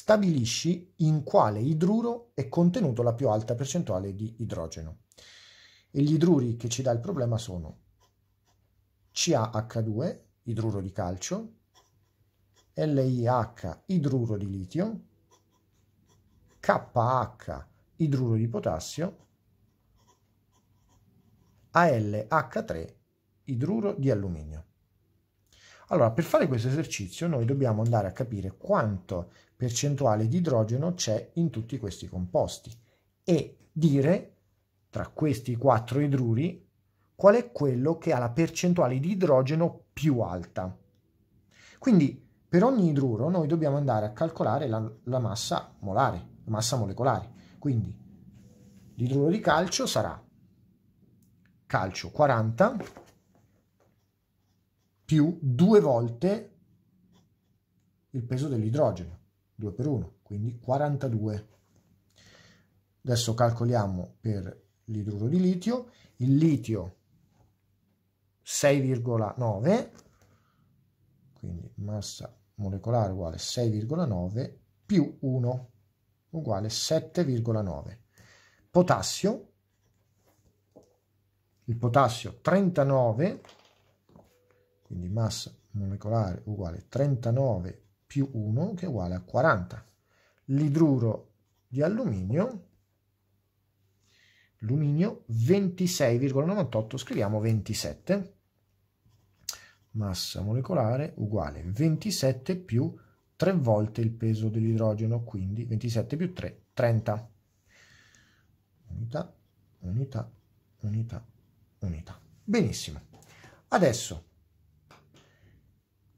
Stabilisci in quale idruro è contenuto la più alta percentuale di idrogeno. E gli idruri che ci dà il problema sono CaH2, idruro di calcio, LiH, idruro di litio, KH, idruro di potassio, AlH3, idruro di alluminio. Allora, per fare questo esercizio noi dobbiamo andare a capire quanto percentuale di idrogeno c'è in tutti questi composti e dire, tra questi quattro idruri, qual è quello che ha la percentuale di idrogeno più alta. Quindi per ogni idruro noi dobbiamo andare a calcolare la massa molare, la massa molecolare. Quindi l'idruro di calcio sarà calcio 40 più 2 volte il peso dell'idrogeno, 2 per 1, quindi 42. Adesso calcoliamo per l'idruro di litio, il litio 6,9, quindi massa molecolare uguale 6,9 più 1 uguale 7,9. Potassio, il potassio 39, quindi massa molecolare uguale 39 più 1 che è uguale a 40. L'idruro di alluminio, 26,98, scriviamo 27, massa molecolare uguale 27 più 3 volte il peso dell'idrogeno, quindi 27 più 3, 30. Unità, unità, unità, unità. Benissimo. Adesso,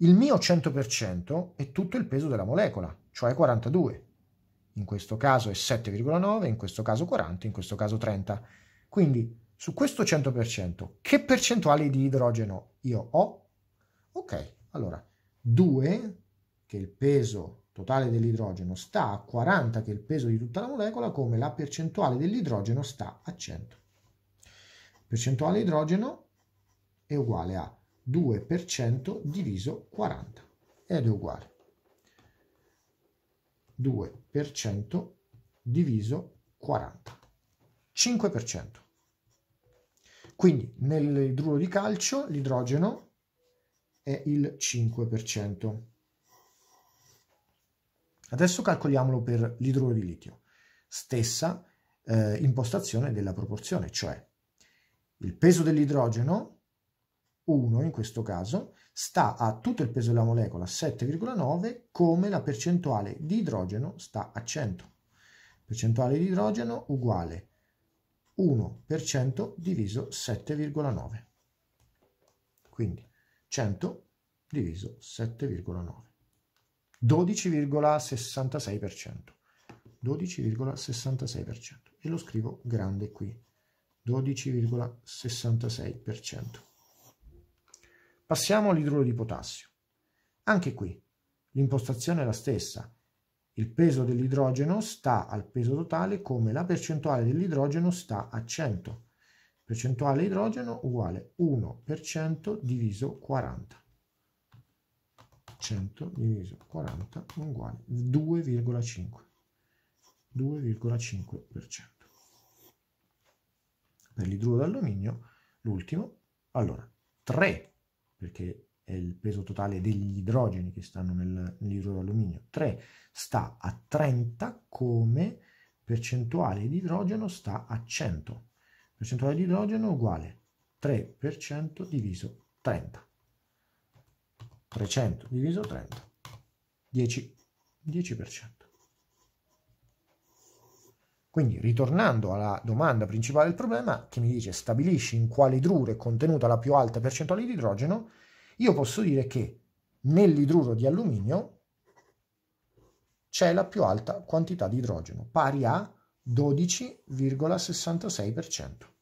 il mio 100% è tutto il peso della molecola, cioè 42. In questo caso è 7,9, in questo caso 40, in questo caso 30. Quindi su questo 100%, che percentuale di idrogeno io ho? Ok, allora 2, che è il peso totale dell'idrogeno, sta a 40, che è il peso di tutta la molecola, come la percentuale dell'idrogeno sta a 100. Percentuale di idrogeno è uguale a 2% diviso 40, ed è uguale 2% diviso 40, 5%. Quindi nell'idruro di calcio l'idrogeno è il 5%. Adesso calcoliamolo per l'idruro di litio. Stessa impostazione della proporzione, cioè il peso dell'idrogeno, 1 in questo caso, sta a tutto il peso della molecola, 7,9, come la percentuale di idrogeno sta a 100. Percentuale di idrogeno uguale 1% diviso 7,9. Quindi 100 diviso 7,9. 12,66%. 12,66%. E lo scrivo grande qui. 12,66%. Passiamo all'idruro di potassio. Anche qui l'impostazione è la stessa. Il peso dell'idrogeno sta al peso totale come la percentuale dell'idrogeno sta a 100. Percentuale idrogeno uguale 1% diviso 40. 100 diviso 40 uguale 2,5. 2,5%. Per l'idruro d'alluminio, l'ultimo, allora 3, perché è il peso totale degli idrogeni che stanno nell'idruro d'alluminio. 3 sta a 30 come percentuale di idrogeno sta a 100. Percentuale di idrogeno uguale 3% diviso 30. 300 diviso 30, 10%. Quindi, ritornando alla domanda principale del problema, che mi dice stabilisci in quale idruro è contenuta la più alta percentuale di idrogeno, io posso dire che nell'idruro di alluminio c'è la più alta quantità di idrogeno, pari a 12,66%.